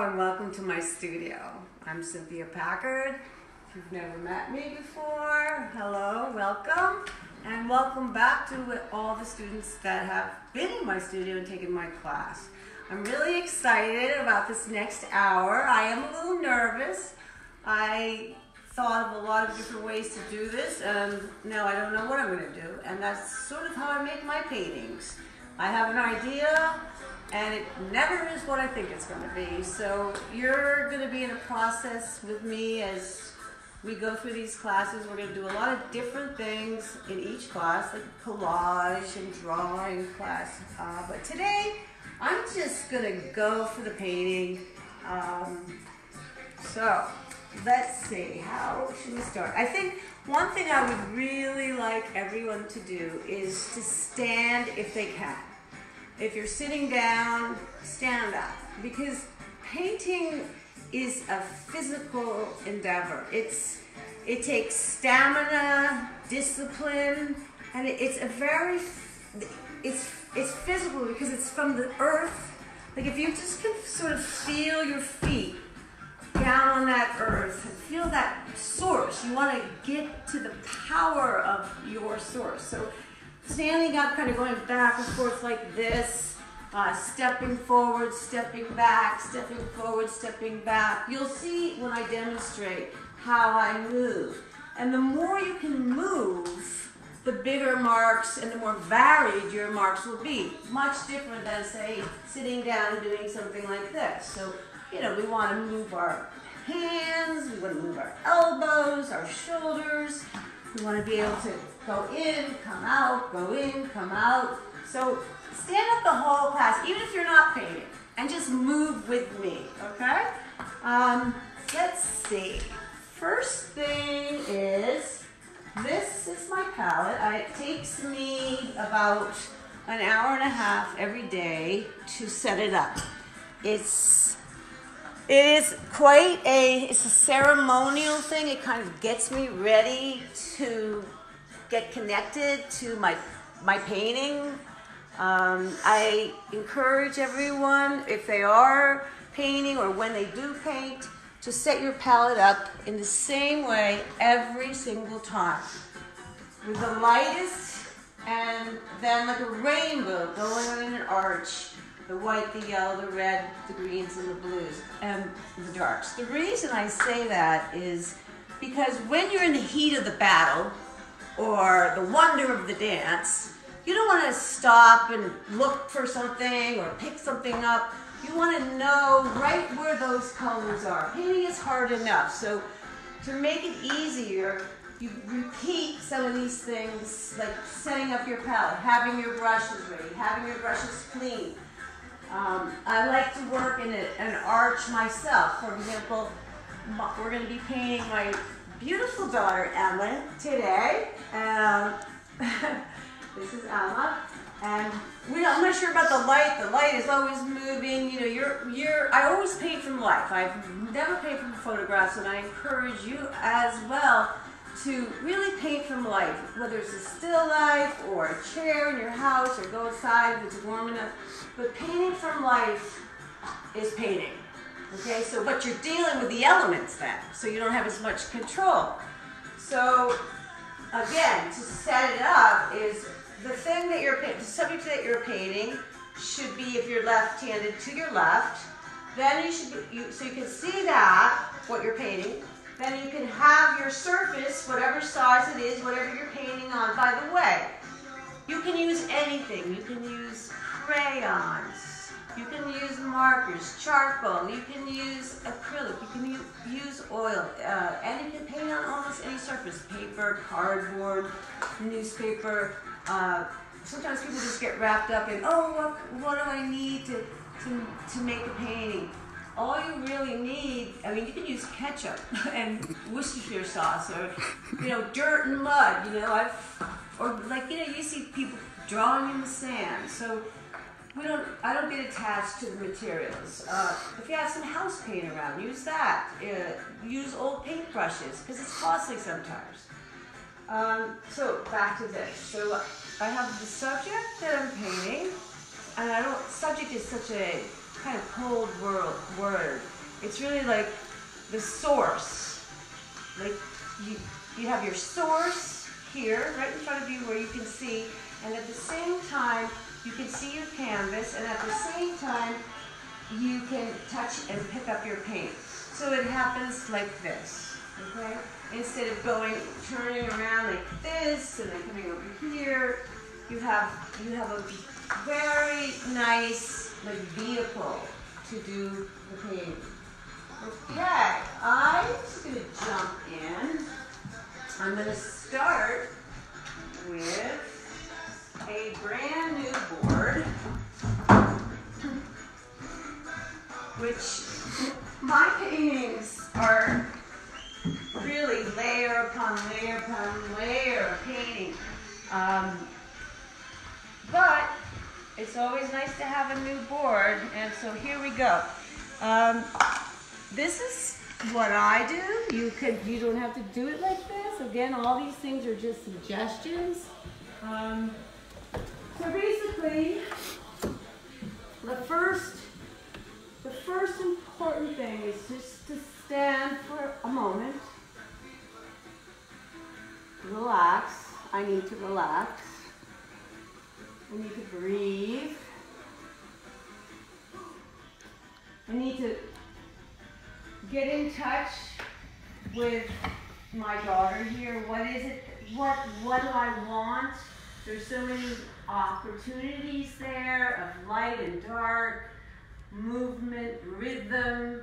Hello and welcome to my studio. I'm Cynthia Packard. If you've never met me before, hello, welcome, and welcome back to all the students that have been in my studio and taken my class. I'm really excited about this next hour. I am a little nervous. I thought of a lot of different ways to do this, and now I don't know what I'm going to do, and that's sort of how I make my paintings. I have an idea, and it never is what I think it's going to be. So you're going to be in a process with me as we go through these classes. We're going to do a lot of different things in each class, like collage and drawing class. But today, I'm just going to go for the painting. So let's see, how should we start? I think one thing I would really like everyone to do is to stand if they can. If you're sitting down, stand up, because painting is a physical endeavor. It takes stamina, discipline, and it's physical because it's from the earth. Like if you just can sort of feel your feet down on that earth, and feel that source. You want to get to the power of your source. So standing up, kind of going back and forth like this, stepping forward, stepping back, stepping forward, stepping back. You'll see when I demonstrate how I move. And the more you can move, the bigger marks and the more varied your marks will be. Much different than, say, sitting down and doing something like this. So, you know, we want to move our hands, we want to move our elbows, our shoulders. We want to be able to go in, come out, go in, come out. So stand up the whole class, even if you're not painting, and just move with me, okay? Let's see. First thing is, this is my palette. It takes me about an hour and a half every day to set it up. It is quite a ceremonial thing. It kind of gets me ready to get connected to my painting. I encourage everyone, if they are painting or when they do paint, to set your palette up in the same way every single time. With the lightest, and then like a rainbow going in an arch. The white, the yellow, the red, the greens, and the blues, and the darks. The reason I say that is because when you're in the heat of the battle or the wonder of the dance, you don't want to stop and look for something or pick something up. You want to know right where those colors are. Painting is hard enough, so to make it easier, you repeat some of these things, like setting up your palette, having your brushes ready, having your brushes clean. I like to work in an arch myself. For example, we're going to be painting my beautiful daughter, Ellen, today. This is Emma. And I'm not sure about the light. The light is always moving. You know, I always paint from life. I've never painted from photographs, and I encourage you as well to really paint from life, whether it's a still life or a chair in your house or go outside if it's warm enough. But painting from life is painting, okay? So, but you're dealing with the elements then, so you don't have as much control. So, again, to set it up is the thing that you're painting, the subject that you're painting should be, if you're left-handed, to your left. Then you should, so you can see that, what you're painting. Then you can have your surface, whatever size it is, whatever you're painting on. By the way, you can use anything. You can use crayons. You can use markers, charcoal. You can use acrylic. You can use oil. And you can paint on almost any surface. Paper, cardboard, newspaper. Sometimes people just get wrapped up in, oh, what do I need to make a painting? All you really need, I mean, you can use ketchup and Worcestershire sauce, or, you know, dirt and mud, you know, or like, you know, you see people drawing in the sand. So I don't get attached to the materials. If you have some house paint around, use that. Use old paintbrushes, because it's costly sometimes. So back to this. So I have the subject that I'm painting, and subject is such a kind of cold word. It's really like the source. Like you have your source here, right in front of you where you can see, and at the same time, you can see your canvas, and at the same time, you can touch and pick up your paint. So it happens like this, okay? Instead of turning around like this, and then coming over here, you have a very nice like vehicle to do the painting. Okay, I'm just gonna jump in. I'm gonna start with a brand new board, which my paintings are really layer upon layer upon layer of painting. But it's always nice to have a new board, and so here we go. This is what I do. You don't have to do it like this. Again, all these things are just suggestions. So basically, the first important thing is just to stand for a moment, relax. I need to relax. I need to breathe. I need to get in touch with my daughter here. What is it? What do I want? There's so many opportunities there of light and dark, movement, rhythm.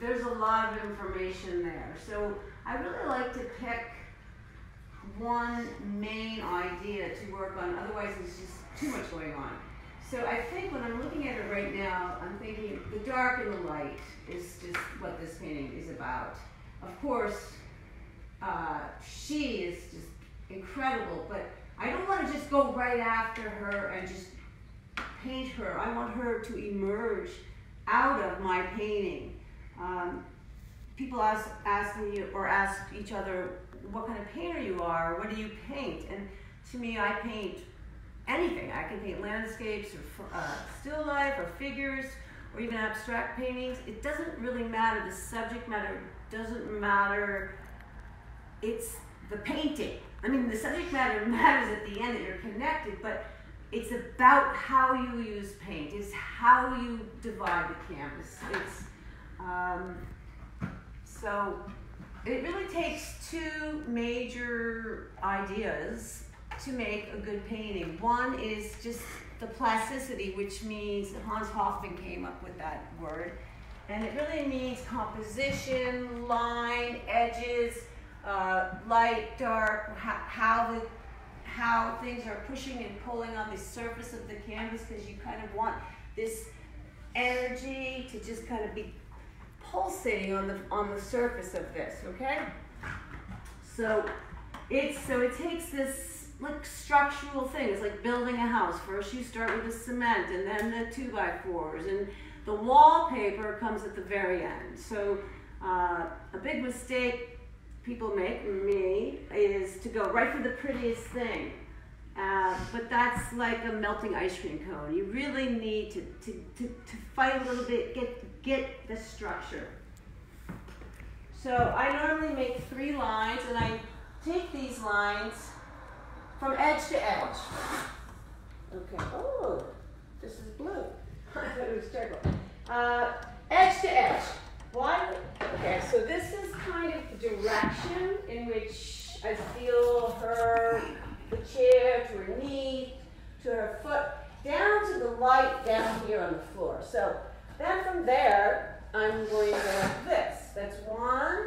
There's a lot of information there. So I really like to pick one main idea to work on, otherwise there's just too much going on. So I think when I'm looking at it right now, I'm thinking the dark and the light is just what this painting is about. Of course, she is just incredible, but I don't want to just go right after her and just paint her. I want her to emerge out of my painting. People ask me or ask each other, what kind of painter you are, what do you paint? And to me, I paint anything. I can paint landscapes or still life or figures or even abstract paintings. It doesn't really matter. The subject matter doesn't matter. It's the painting. I mean, the subject matter matters at the end that you're connected, but it's about how you use paint. It's how you divide the canvas. It's, so it really takes two major ideas to make a good painting. One is just the plasticity, which means Hans Hofmann came up with that word. And it really means composition, line, edges, light, dark, how things are pushing and pulling on the surface of the canvas, because you kind of want this energy to just kind of be pulsating on the surface of this, okay? So it takes this like structural thing. It's like building a house. First you start with the cement and then the 2x4s, and the wallpaper comes at the very end. So a big mistake people make, me, is to go right for the prettiest thing. But that's like a melting ice cream cone. You really need to fight a little bit, get the structure. So I normally make 3 lines, and I take these lines from edge to edge. Okay, oh, this is blue. I thought it was turquoise. Edge to edge. Why? Okay, so this is kind of the direction in which I feel her, the chair, to her knee, to her foot, down to the light down here on the floor. So then from there, I'm going to go like this. That's 1,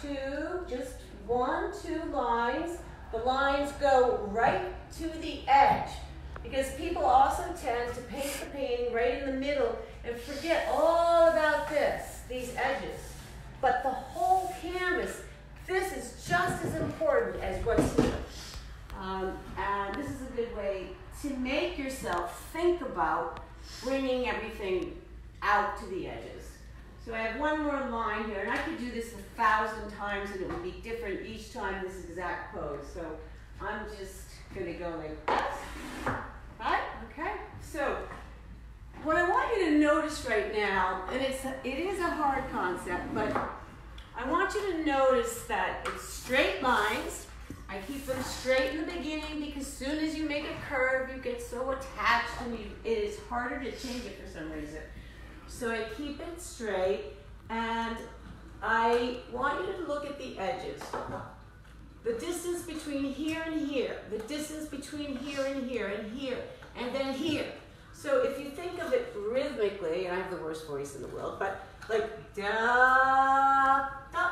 2, just 1, 2 lines. The lines go right to the edge, because people also tend to paint the painting right in the middle and forget all about this, these edges. But the whole canvas, this is just as important as what's here. And this is a good way to make yourself think about bringing everything out to the edges. So I have one more line here, and I could do this 1,000 times and it would be different each time, this exact pose. So I'm just gonna go like this, right? Okay, so what I want you to going to notice right now, and it is a hard concept, but I want you to notice that it's straight lines. I keep them straight in the beginning because as soon as you make a curve, you get so attached and it is harder to change it for some reason. So I keep it straight, and I want you to look at the edges. The distance between here and here, the distance between here and here and here, and then here. So if you think of it rhythmically, and I have the worst voice in the world, but like da, da,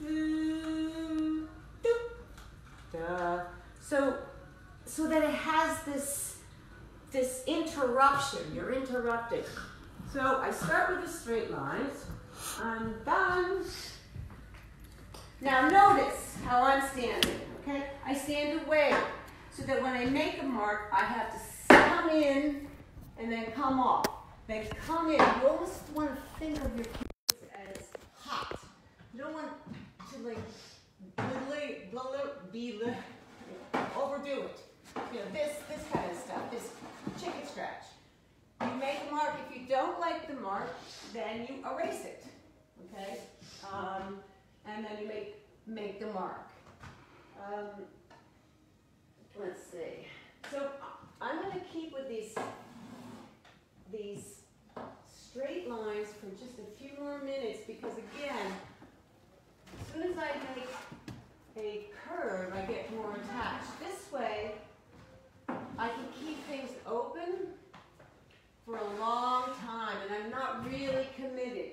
do, do, da. So that it has this interruption. You're interrupting. So I start with the straight lines. I'm done. Now notice how I'm standing, okay? I stand away so that when I make a mark, I have to come in and then come off. Then come in. You almost want to think of your kids as hot. You don't want to overdo it. You know, this kind of stuff, this chicken scratch. You make a mark. If you don't like the mark, then you erase it, okay? And then you make the mark. Let's see. So I'm going to keep with these straight lines for just a few more minutes because, again, as soon as I make a curve, I get more attached. This way, I can keep things open for a long time, and I'm not really committed.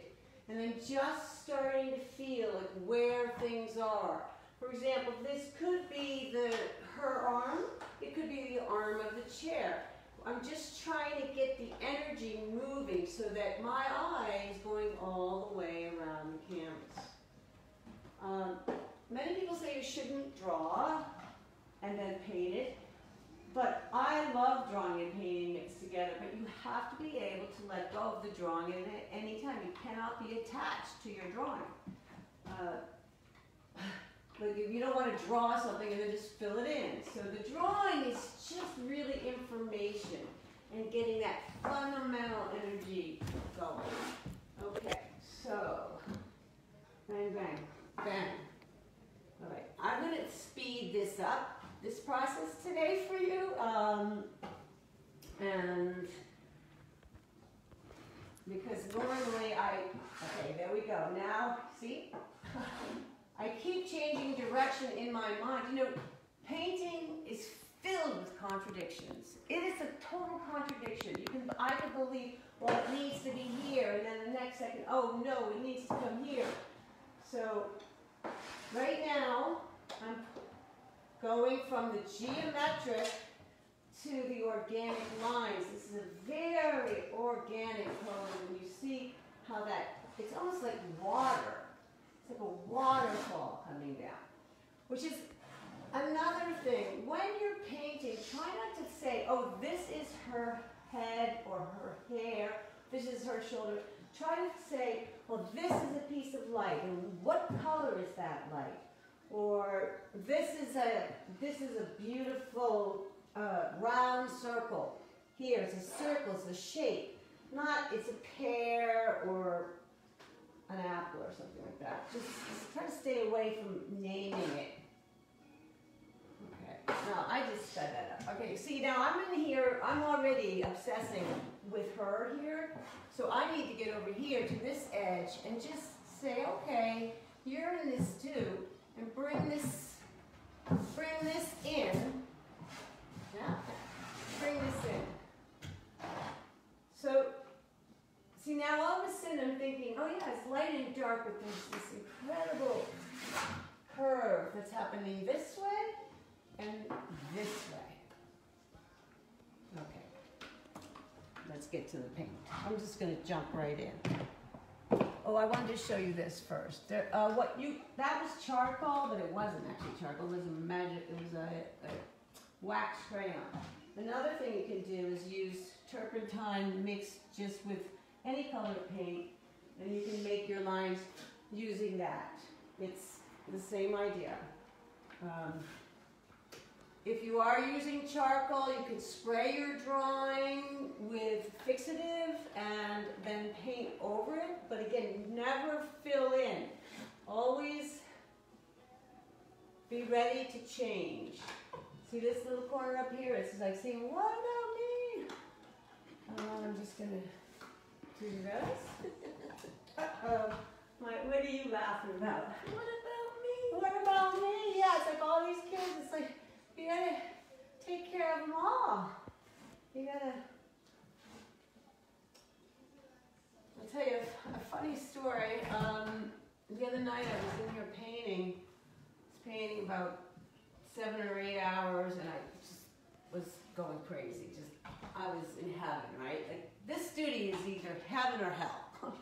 And I'm just starting to feel like where things are. For example, this could be her arm. It could be the arm of the chair. I'm just trying to get the energy moving so that my eye is going all the way around the canvas. Many people say you shouldn't draw and then paint it, but I love drawing and painting mixed together, but you have to be able to let go of the drawing at any time. You cannot be attached to your drawing. Like you don't want to draw something and then just fill it in. So the drawing is just really information and getting that fundamental energy going. Okay, so bang, bang, bang. All right, I'm going to speed this up, this process today for you, and because normally okay, there we go. Now, see? I keep changing direction in my mind. You know, painting is filled with contradictions. It is a total contradiction. I can believe, well, it needs to be here, and then the next second, oh no, it needs to come here. So, right now, I'm going from the geometric to the organic lines. This is a very organic color, and you see how it's almost like water. It's like a waterfall coming down, which is another thing. When you're painting, try not to say, oh, this is her head or her hair, this is her shoulder. Try to say, well, this is a piece of light, and what color is that light? Or this is a beautiful round circle. Here, it's a circle, it's a shape, not it's a pear or an apple or something like that. Just try to stay away from naming it. Okay, now I just set that up. Okay, see now I'm in here, I'm already obsessing with her here, so I need to get over here to this edge and just say, okay, you're in this too, and bring this in. Yeah, bring this in. So, see, now all of a sudden I'm thinking, oh yeah, it's light and dark, but there's this incredible curve that's happening this way and this way. Okay, let's get to the paint. I'm just going to jump right in. Oh, I wanted to show you this first. That was charcoal, but it wasn't actually charcoal. It was a wax crayon. Another thing you can do is use turpentine mixed just with any color paint, and you can make your lines using that. It's the same idea. If you are using charcoal, you can spray your drawing with fixative and then paint over it. But again, never fill in. Always be ready to change. See this little corner up here? It's like saying, what about me? I'm just going to do this. Uh-oh. What are you laughing about? What about me? What about me? Yeah, it's like all these kids. It's like, you gotta take care of them all. You gotta... I'll tell you a funny story. The other night I was in here painting. I was painting about 7 or 8 hours and I just was going crazy. Just, I was in heaven, right? Like, this duty is either heaven or hell.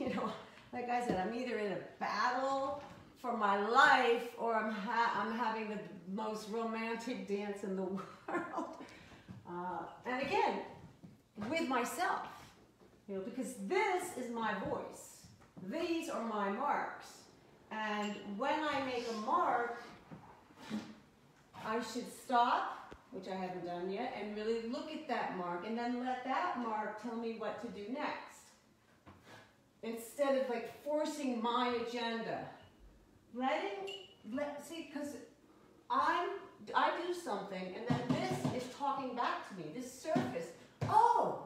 You know, like I said, I'm either in a battle for my life, or I'm having the most romantic dance in the world. And again, with myself, you know, because this is my voice. These are my marks. And when I make a mark, I should stop, which I haven't done yet, and really look at that mark, and then let that mark tell me what to do next. Instead of like forcing my agenda. See, because I do something, and then this is talking back to me, this surface. Oh,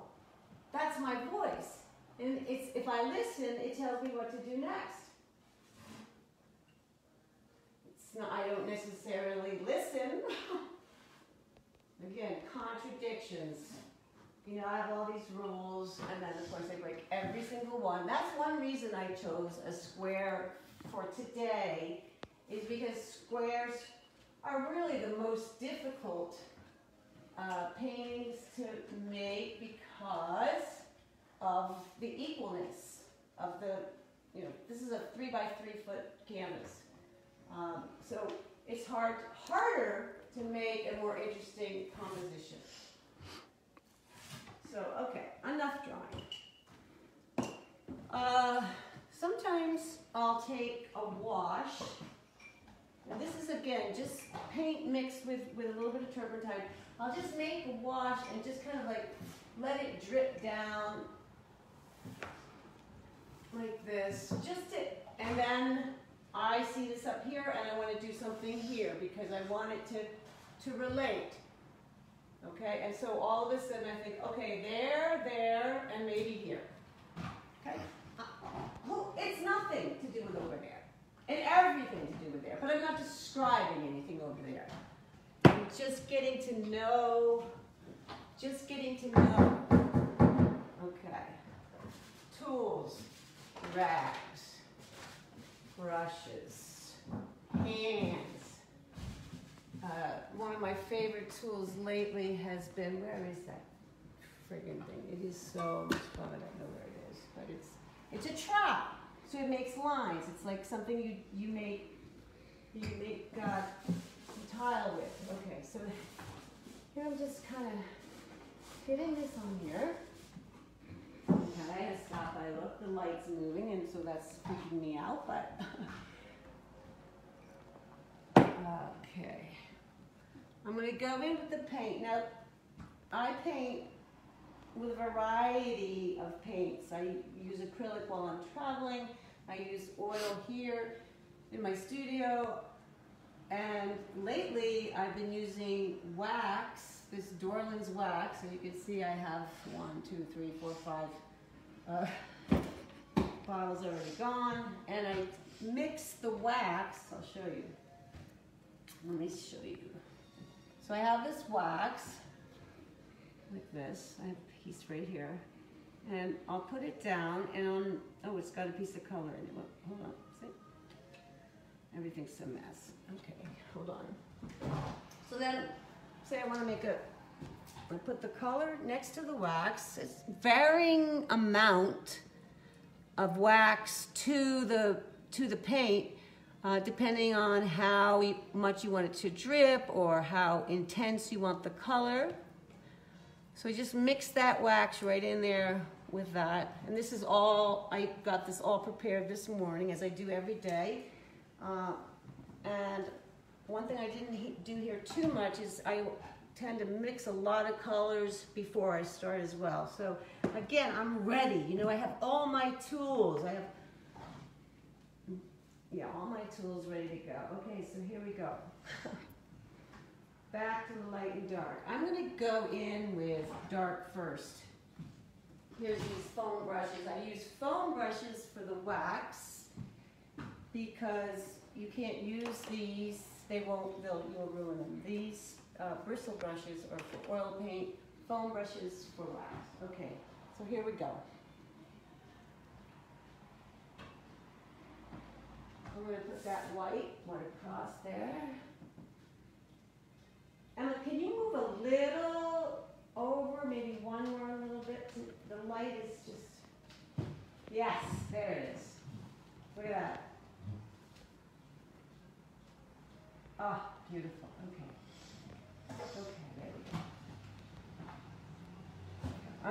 that's my voice. And it's, if I listen, it tells me what to do next. It's not, I don't necessarily listen. Again, contradictions. You know, I have all these rules, and then of course I break every single one. That's one reason I chose a square for today, is because squares are really the most difficult paintings to make because of the equalness of the, you know, this is a 3 by 3 foot canvas. So it's harder to make a more interesting composition. So, okay, enough drawing. Sometimes I'll take a wash. And this is, again, just paint mixed with a little bit of turpentine. I'll just make a wash and just kind of like let it drip down like this. Just it. And then I see this up here and I want to do something here because I want it to relate. Okay? And so all of a sudden I think, okay, there, and maybe here. Okay? It's nothing to do with over there, and everything to do with there, but I'm not describing anything over there. I'm just getting to know, Okay. Tools, rags, brushes, hands. One of my favorite tools lately has been, where is that friggin' thing? It is so much fun, I don't know where it is, but it's a trap, so it makes lines. It's like something you make a tile with. Okay, so here I'm just kind of getting this on here. Okay, I stop. I look. The light's moving, and so that's freaking me out. But okay, I'm gonna go in with the paint now. I paint with a variety of paints. I use acrylic while I'm traveling. I use oil here in my studio. And lately I've been using wax, this Dorland's wax. So you can see I have 1, 2, 3, 4, 5 bottles already gone. And I mix the wax. I'll show you. Let me show you. So I have this wax like this. I have a piece right here. And I'll put it down and, oh, it's got a piece of color in it. Well, hold on, see? Everything's a mess. Okay, hold on. So then, say I want to make a, I put the color next to the wax. It's varying amount of wax to the paint, depending on how much you want it to drip or how intense you want the color. So just mix that wax right in there with that. And this is all, I got this all prepared this morning as I do every day. And One thing I didn't do here too much is I tend to mix a lot of colors before I start as well. So again, I'm ready. You know, I have all my tools. I have, yeah, all my tools ready to go. Okay, so here we go. Back to the light and dark. I'm gonna go in with dark first. Here's these foam brushes. I use foam brushes for the wax because you can't use these. They won't, you'll ruin them. These bristle brushes are for oil paint, foam brushes for wax. Okay, so here we go. I'm gonna put that white one across there. Emma, can you move a little over, maybe one more a little bit? The light is just, yes, there it is. Look at that. Ah, oh, beautiful, okay. Okay, there we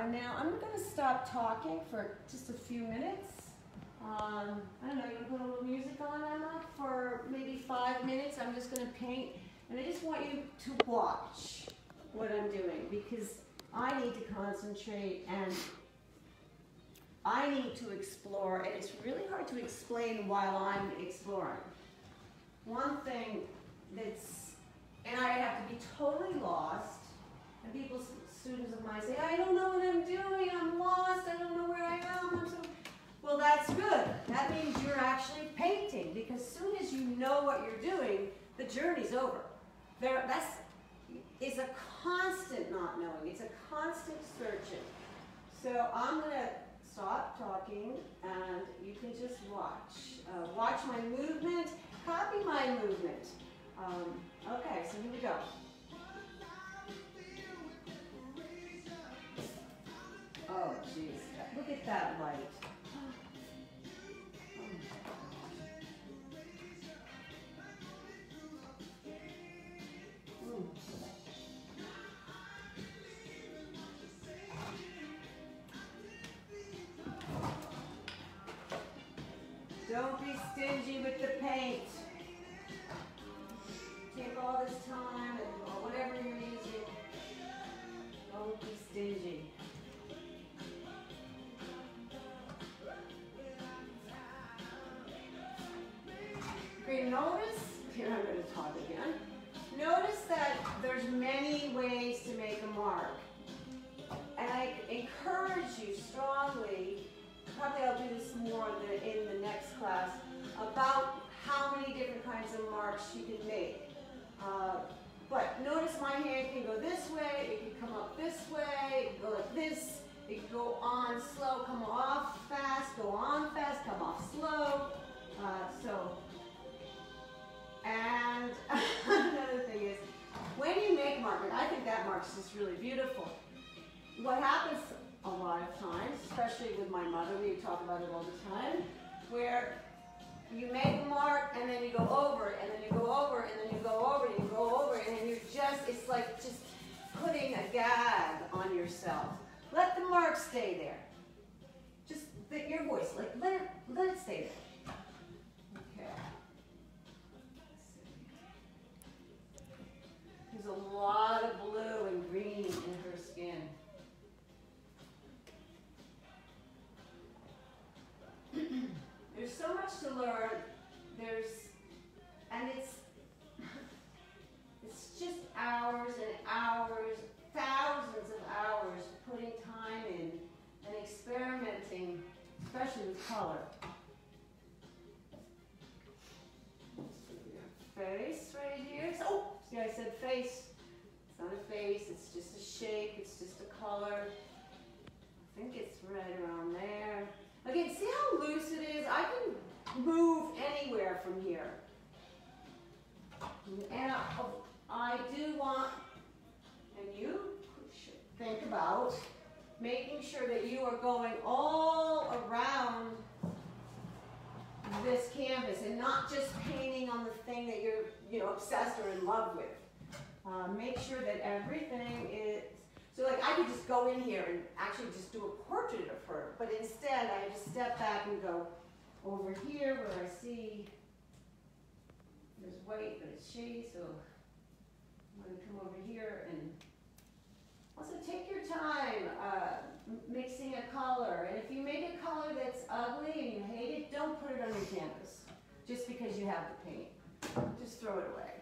go. And now I'm gonna stop talking for just a few minutes. I don't know, you can put a little music on, Emma, for maybe 5 minutes. I'm just gonna paint. And I just want you to watch what I'm doing because I need to concentrate and I need to explore, and it's really hard to explain while I'm exploring. One thing that's, and I have to be totally lost, and people, students of mine say, I don't know what I'm doing, I'm lost, I don't know where I am, I'm so, well that's good. That means you're actually painting because as soon as you know what you're doing, the journey's over. It's a constant not knowing. It's a constant searching. So I'm gonna stop talking and you can just watch. Watch my movement, copy my movement. Okay, so here we go. Oh, geez, look at that light. Don't be stingy with the paint. Take all this time and or whatever you're using. Don't be stingy. Great, notice, here I'm going to talk again. Notice that there's many ways to make a mark. And I encourage you strongly, probably I'll do this more in the next class, about how many different kinds of marks you can make. But notice my hand can go this way, it can come up this way, it can go like this, it can go on slow, come off fast, go on fast, come off slow. And another thing is, when you make mark, and I think that mark's just really beautiful, what happens a lot of times, especially with my mother, we talk about it all the time, where you make a mark and then you go over, and then you go over, and then you go over, and you go over, and then you're just, it's like just putting a gag on yourself. Let the mark stay there. Just your voice, like let it stay there. Okay. There's a lot of blue and green in her skin. There's so much to learn. It's just hours and hours, thousands of hours putting time in and experimenting, especially with color. Face right here. Oh, see, I said face. It's not a face. It's just a shape. It's just a color. I think it's right around there. Again, see how loose it is? I can move anywhere from here. And I do want, and you should think about making sure that you are going all around this canvas and not just painting on the thing that you're, you know, obsessed or in love with. Make sure that everything is, so like I could just go in here and actually just do a portrait of her, but instead I just step back and go over here where I see there's white, but it's shady, so I'm going to come over here and also take your time mixing a color. And if you make a color that's ugly and you hate it, don't put it on your canvas just because you have the paint. Just throw it away.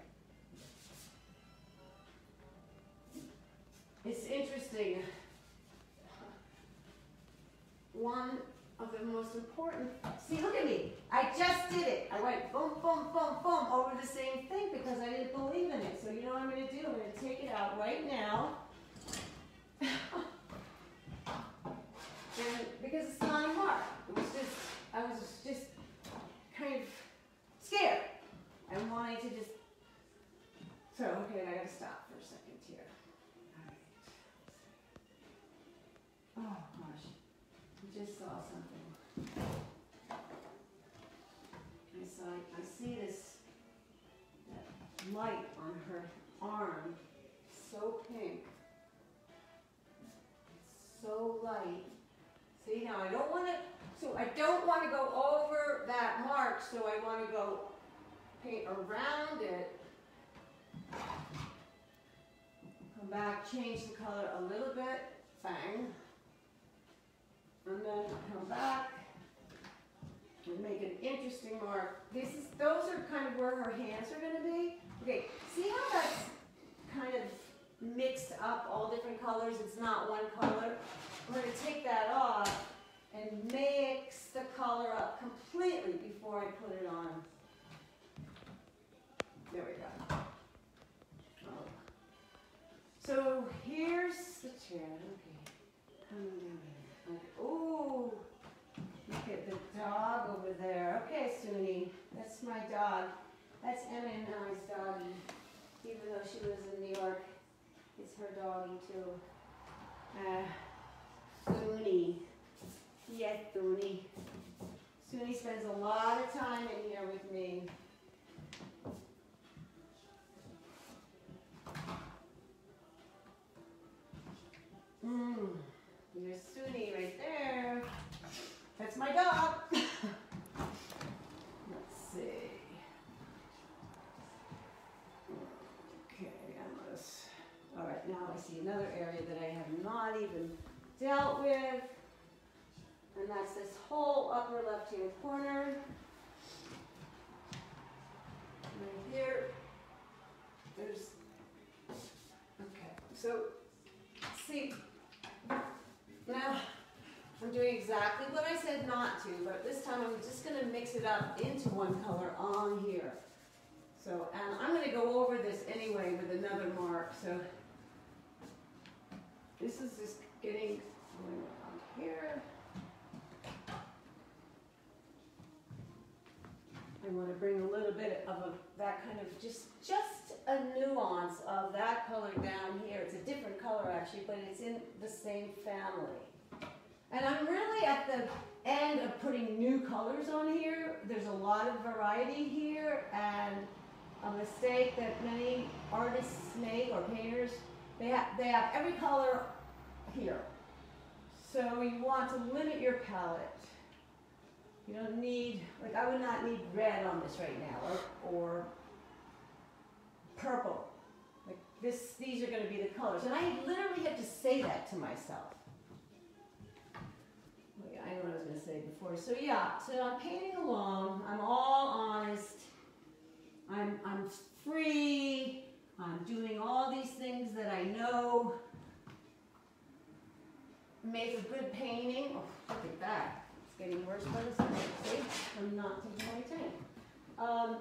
It's interesting. One of the most important, see, look at me. I just did it. I went boom, boom, boom, boom over the same thing because I didn't believe in it. So you know what I'm going to do? I'm going to take it out right now. And because it's not a mark. It was just, I was just kind of scared. I wanted to just, so okay, I gotta stop for a second here. All right. Oh gosh, I just saw something. I see this, that light on her arm, so pink, so light. See now, I don't want to, so I don't want to go over that mark, so I want to go paint around it, come back, change the color a little bit, bang, and then come back and make an interesting mark. This is, those are kind of where her hands are going to be. Okay, see how that's kind of mixed up, all different colors, it's not one color. We're going to take that off and mix the color up completely before I put it on. There we go. Oh. So here's the chair. Okay. Coming down here. Okay. Oh, look at the dog over there. Okay, Suni. That's my dog. That's Emma and I's doggy. Even though she lives in New York, it's her doggy too. Suni. Yes, Suni. Suni spends a lot of time in here with me. There's Suni right there. That's my dog. Let's see. Okay, all right, now I see another area that I have not even dealt with. And that's this whole upper left-hand corner. Right here. There's, okay, so see, now, I'm doing exactly what I said not to, but this time I'm just going to mix it up into one color on here. So, and I'm going to go over this anyway with another mark. So, this is just getting going around here. I want to bring a little bit of a, that kind of just a nuance of that color down here. It's a different color actually, but it's in the same family. And I'm really at the end of putting new colors on here. There's a lot of variety here, and a mistake that many artists make or painters, they have every color here. So you want to limit your palette. You don't need, like I would not need red on this right now, or purple. Like this, these are going to be the colors. And I literally had to say that to myself. I know what I was going to say before. So yeah, so I'm painting along. I'm all honest. I'm free. I'm doing all these things that I know make a good painting. Oh, look at that. Getting worse by the second, see? I'm not taking my time. So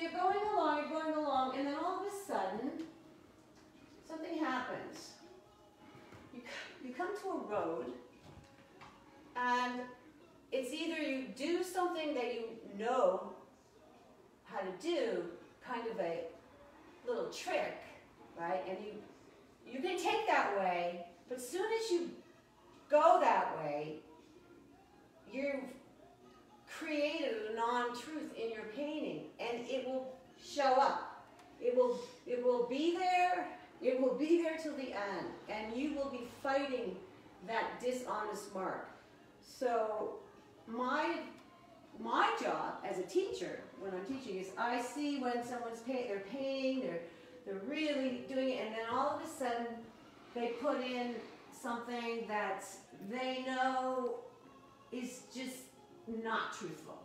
you're going along, and then all of a sudden, something happens. You come to a road, and it's either you do something that you know how to do, kind of a little trick, right? And you can take that way, but as soon as you go that way, you've created a non-truth in your painting, and it will show up. It will be there. It will be there till the end, and you will be fighting that dishonest mark. So my My job as a teacher, when I'm teaching, is I see when someone's they're really doing it, and then all of a sudden they put in something that they know is just not truthful.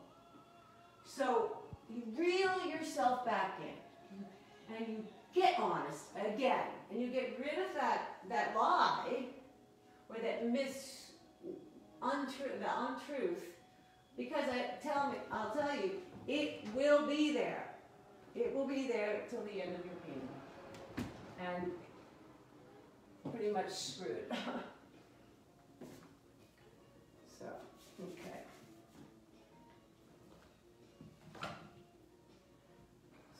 So you reel yourself back in, and you get honest again, and you get rid of that lie or that untruth. Because I'll tell you, it will be there. It will be there till the end of your pain, and pretty much screwed. So, okay.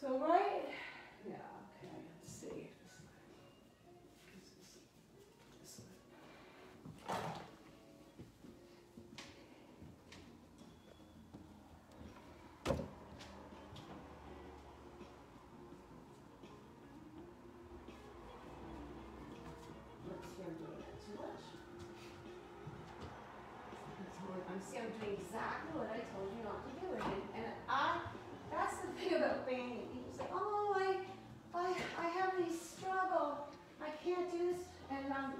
So right, yeah, okay. Let's see. This one. Exactly what I told you not to do, and that's the thing about pain. People say, "Oh, I have these struggle. I can't do this, and I'm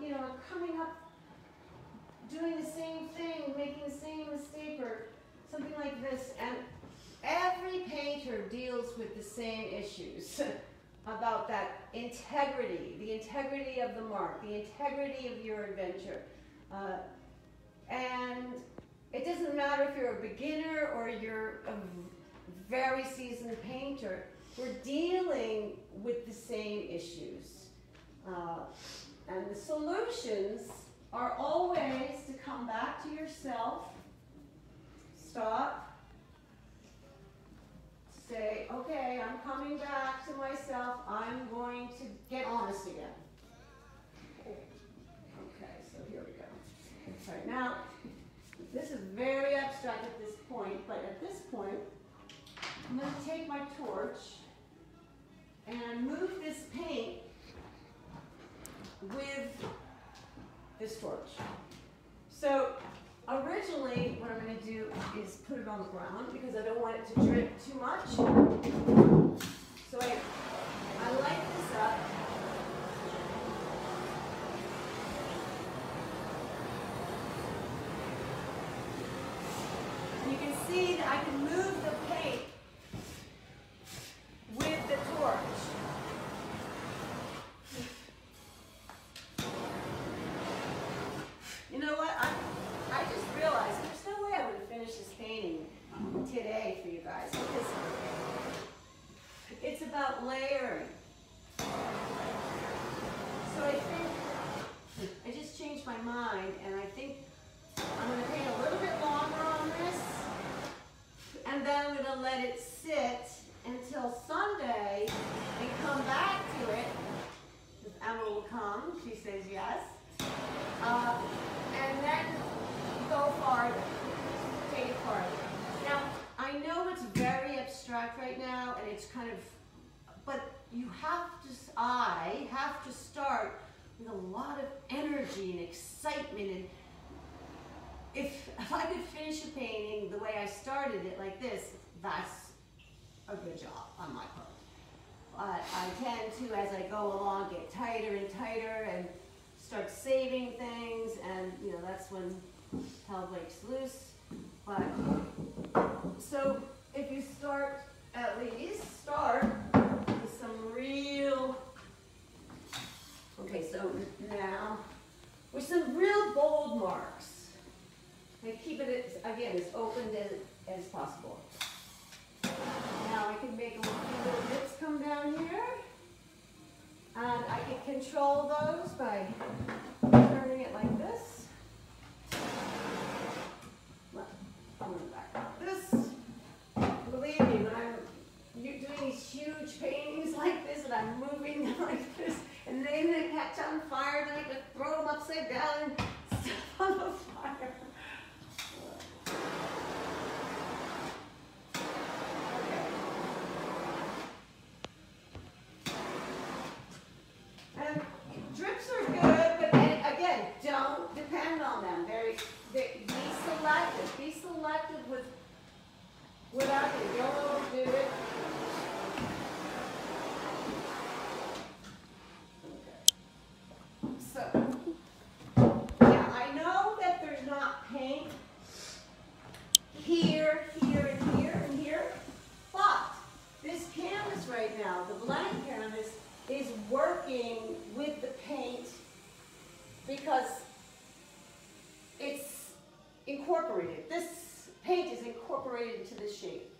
coming up doing the same thing, making the same mistake, or something like this." And every painter deals with the same issues about that integrity, the integrity of the mark, the integrity of your adventure, and it doesn't matter if you're a beginner or you're a very seasoned painter. We're dealing with the same issues. And the solutions are always to come back to yourself, stop, say, okay, I'm coming back to myself. I'm going to get honest again. Okay, so here we go. All right, now, this is very abstract at this point, but at this point, I'm going to take my torch and move this paint with this torch. So originally, what I'm going to do is put it on the ground because I don't want it to drip too much. So I light this up. See that I can move the paint with the torch. You know what? I just realized there's no way I would have finished this painting today for you guys because it's about layering. So I think I just changed my mind, and I think I'm going to paint a little bit longer on this. And then I'm going to let it sit until Sunday and come back to it. Emma will come. She says yes. And then go farther. Take it farther. Now, I know it's very abstract right now, and it's kind of, but I have to start with a lot of energy and excitement and if I could finish a painting the way I started it, like this, that's a good job on my part. But I tend to, as I go along, get tighter and tighter and start saving things, and that's when hell breaks loose. But so if you start, at least start with some real. Okay, so now with some real bold marks. And keep it, again, as open as possible. Now I can make a few little dips come down here. And I can control those by turning it like this. Well, I'm going to back up this. Believe me, when I'm doing these huge paintings like this and I'm moving them like this, and then they catch on fire, then I can throw them upside down and stuff on the fire. Drips are good, but again, don't depend on them. Be selective. Be selective with without it. Y'all did it. Okay. So, now I know that there's not paint here, here, and here, and here, but this canvas right now, the blank canvas, is working with the paint because it's incorporated. This paint is incorporated into the shape.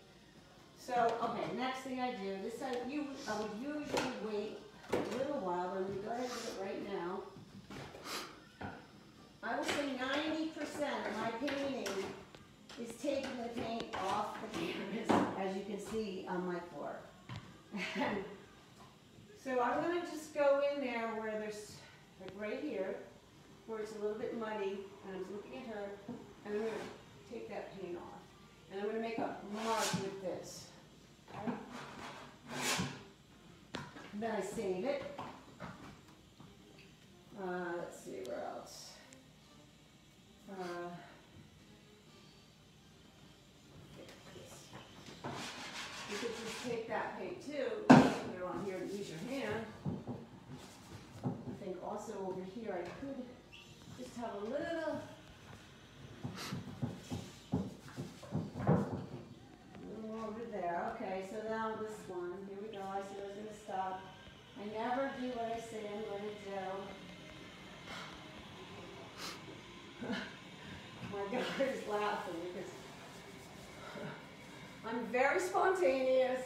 So, okay, next thing I do, this I would usually wait a little while, but I'm gonna go ahead and do it right now. I would say 90% of my painting is taking the paint off the canvas, as you can see on my floor. So I'm going to just go in there where there's, like right here, where it's a little bit muddy, and I'm looking at her, and I'm going to take that paint off. And I'm going to make a mark with this. Okay? And then I save it. Let's see, where else? You could just take that paint too. On here and use your hand. I think also over here I could just have a little over there. Okay, so now this one. Here we go. I said I was going to stop. I never do what I say I'm going to do. My daughter is laughing because I'm very spontaneous.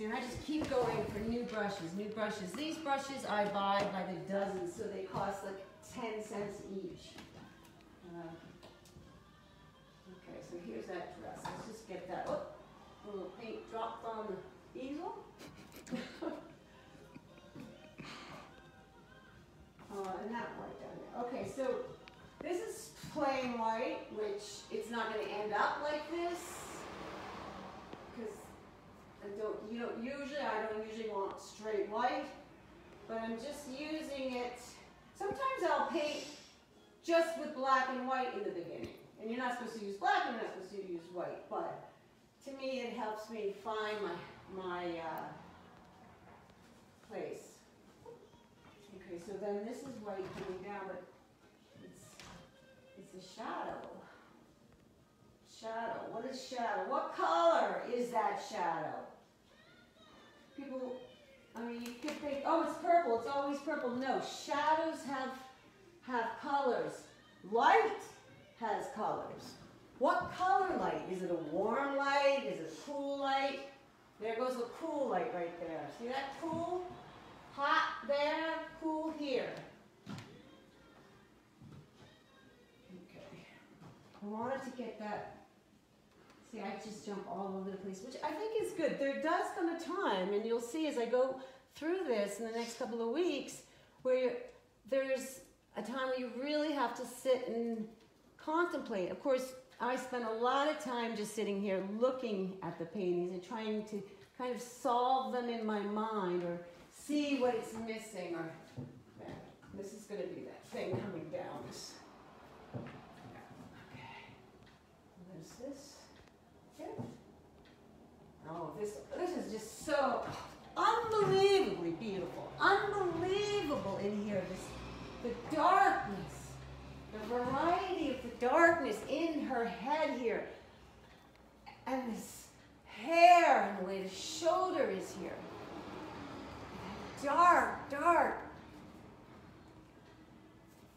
And I just keep going for new brushes, new brushes. These brushes I buy by the dozen, so they cost like 10 cents each. Okay, so here's that dress. Let's just get that. Oh, a little paint dropped on the easel. And that white down there. Okay, so this is plain white, which it's not going to end up like this. I don't usually want straight white, but I'm just using it. Sometimes I'll paint just with black and white in the beginning, and you're not supposed to use black and you're not supposed to use white, but to me it helps me find my place. Okay, so then this is white coming down, but it's a shadow. Shadow, what is shadow? What color is that shadow? People, I mean, you could think, oh, it's purple, it's always purple. No, shadows have colors. Light has colors. What color light? Is it a warm light? Is it a cool light? There goes a cool light right there. See that cool? Hot there, cool here. Okay. I wanted to get that. See, I just jump all over the place, which I think is good. There does come a time, and you'll see as I go through this in the next couple of weeks, where there's a time where you really have to sit and contemplate. Of course, I spent a lot of time just sitting here looking at the paintings and trying to kind of solve them in my mind or see what it's missing. Or this is going to be that thing coming down. Okay, there's this. Oh, this is just so unbelievably beautiful, unbelievable in here. The darkness, the variety of the darkness in her head here, and this hair and the way the shoulder is here. Dark, dark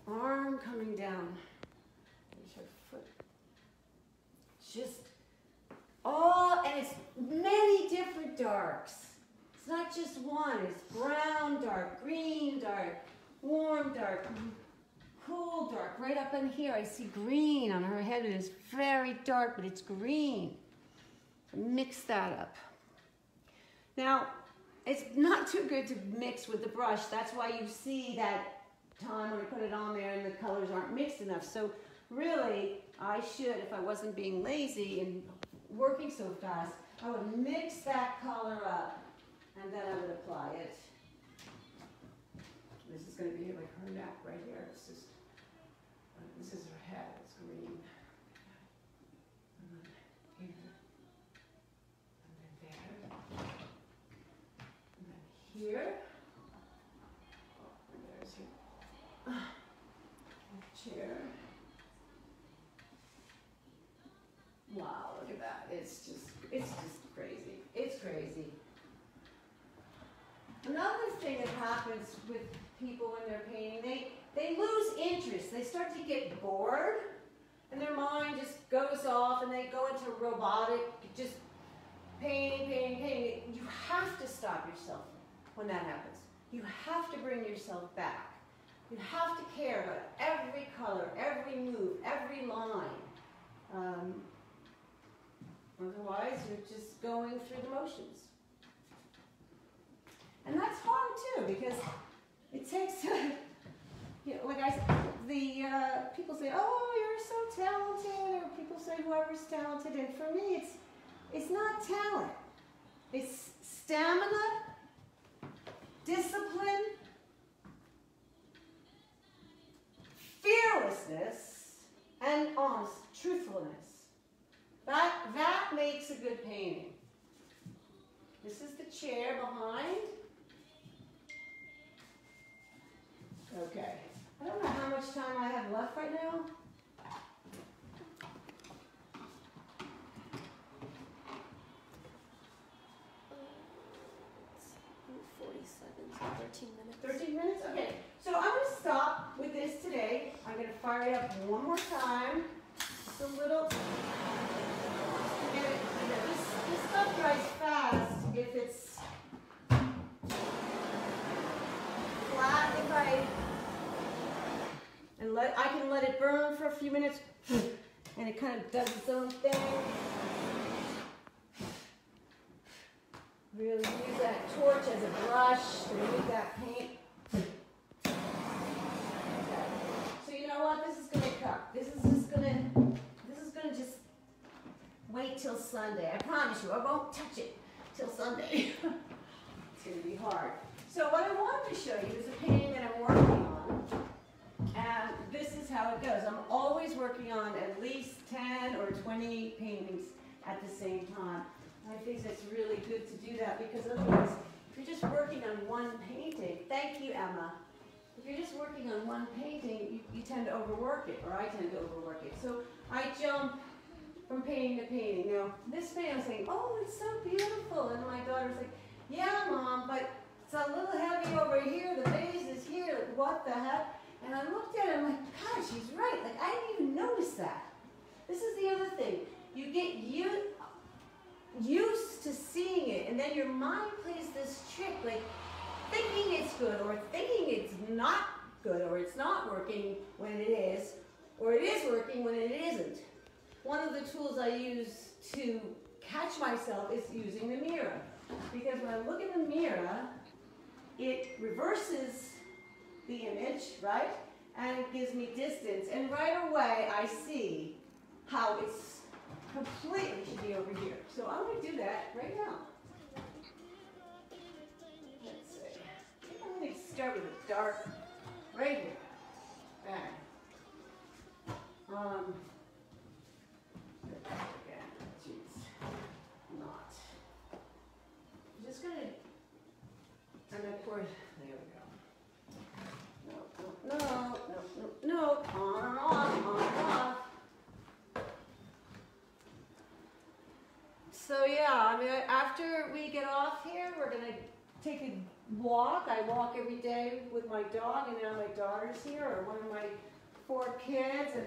arm coming down. There's her foot. Just. Oh, and it's many different darks. It's not just one. It's brown dark, green dark, warm dark, cool dark. Right up in here, I see green on her head. It is very dark, but it's green. Mix that up. Now, it's not too good to mix with the brush. That's why you see that time when I put it on there and the colors aren't mixed enough. So really, I should, if I wasn't being lazy and working so fast, I would mix that color up and then I would apply it. This is going to be like her neck right here. It's just, this is her head. It's green. Here, and there's your chair. Wow, look at that. It's just crazy. It's crazy. Another thing that happens with people when they're painting, they lose interest. They start to get bored, and their mind just goes off, and they go into robotic, just painting. You have to stop yourself when that happens. You have to bring yourself back. You have to care about every color, every move, every line. Otherwise, you're just going through the motions. And that's hard too, because it takes, you know, like I said, the people say, oh, you're so talented, or people say whoever's talented, and for me, it's not talent. It's stamina, discipline, fearlessness, and honest truthfulness. That makes a good painting. This is the chair behind. Okay. I don't know how much time I have left right now. Minutes? Okay, so I'm going to stop with this today. I'm going to fire it up one more time. Just a little. This stuff dries fast if it's flat. I can let it burn for a few minutes, and it kind of does its own thing. Really use that torch as a brush to remove that paint. Okay. So you know what? This is gonna cut. This is gonna just wait till Sunday. I promise you, I won't touch it till Sunday. It's gonna be hard. So what I wanted to show you is a painting that I'm working on. And this is how it goes. I'm always working on at least 10 or 20 paintings at the same time. I think that's really good to do that, because otherwise, if you're just working on one painting, thank you, Emma. If you're just working on one painting, you tend to overwork it, or I tend to overwork it. So I jump from painting to painting. Now, this painting, I'm saying, oh, it's so beautiful. And my daughter's like, yeah, Mom, but it's a little heavy over here. The vase is here. Like, what the heck? And I looked at it, I'm like, God, she's right. Like, I didn't even notice that. This is the other thing. You get used to seeing it, and then your mind plays this trick, like thinking it's good or thinking it's not good, or it's not working when it is, or it is working when it isn't. One of the tools I use to catch myself is using the mirror, because when I look in the mirror, it reverses the image, right, and it gives me distance, and right away I see how it's completely should be over here. So I'm going to do that right now. Let's see. I think I'm going to start with the dark right here. Bang. I'm just going to, I'm going to pour, there we go. No. On and off. So yeah, I mean, after we get off here, we're gonna take a walk. I walk every day with my dog, and now my daughter's here, or one of my 4 kids, and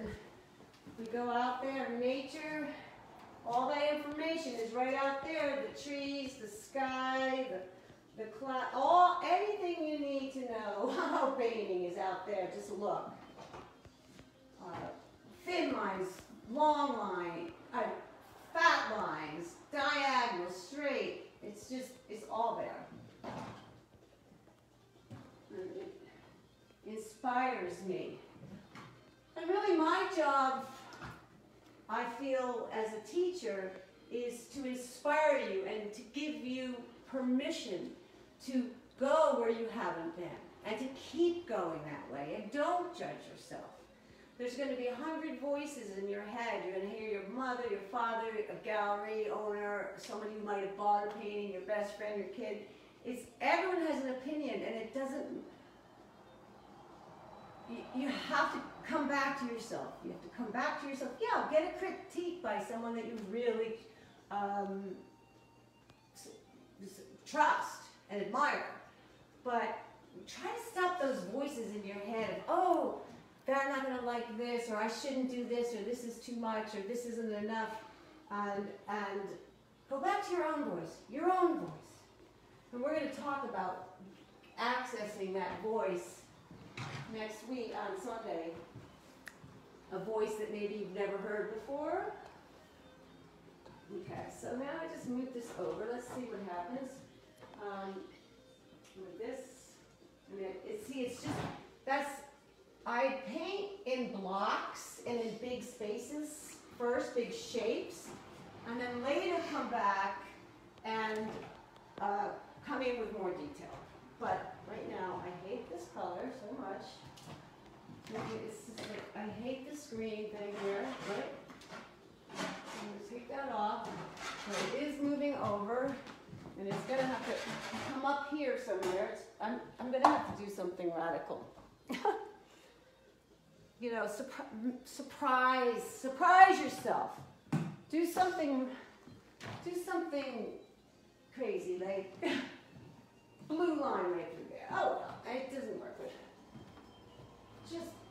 we go out there in nature. All that information is right out there, the trees, the sky, the cloud, all, anything you need to know about painting is out there, just look. Thin lines, long line, fat lines, diagonal, straight, it's just, it's all there. Inspired inspires me. And really my job, I feel, as a teacher, is to inspire you and to give you permission to go where you haven't been and to keep going that way, and don't judge yourself. There's going to be 100 voices in your head. You're going to hear your mother, your father, a gallery owner, someone who might have bought a painting, your best friend, your kid. Everyone has an opinion, and it doesn't, you have to come back to yourself. You have to come back to yourself. Yeah, get a critique by someone that you really trust and admire, but try to stop those voices in your head of, oh, they're not going to like this, or I shouldn't do this, or this is too much, or this isn't enough, and go back to your own voice, And we're going to talk about accessing that voice next week on Sunday, a voice that maybe you've never heard before. Okay, so now I just move this over. Let's see what happens with this. I mean, it's just, I paint in blocks and in big spaces first, big shapes, and then later come back and come in with more detail. But right now, I hate this color so much. It's just like, I hate this green thing here, right? I'm going to take that off. So it is moving over, and it's going to have to come up here somewhere. I'm going to have to do something radical. You know, surprise yourself. Do something crazy, like blue line right through there. Oh, it doesn't work with that. Just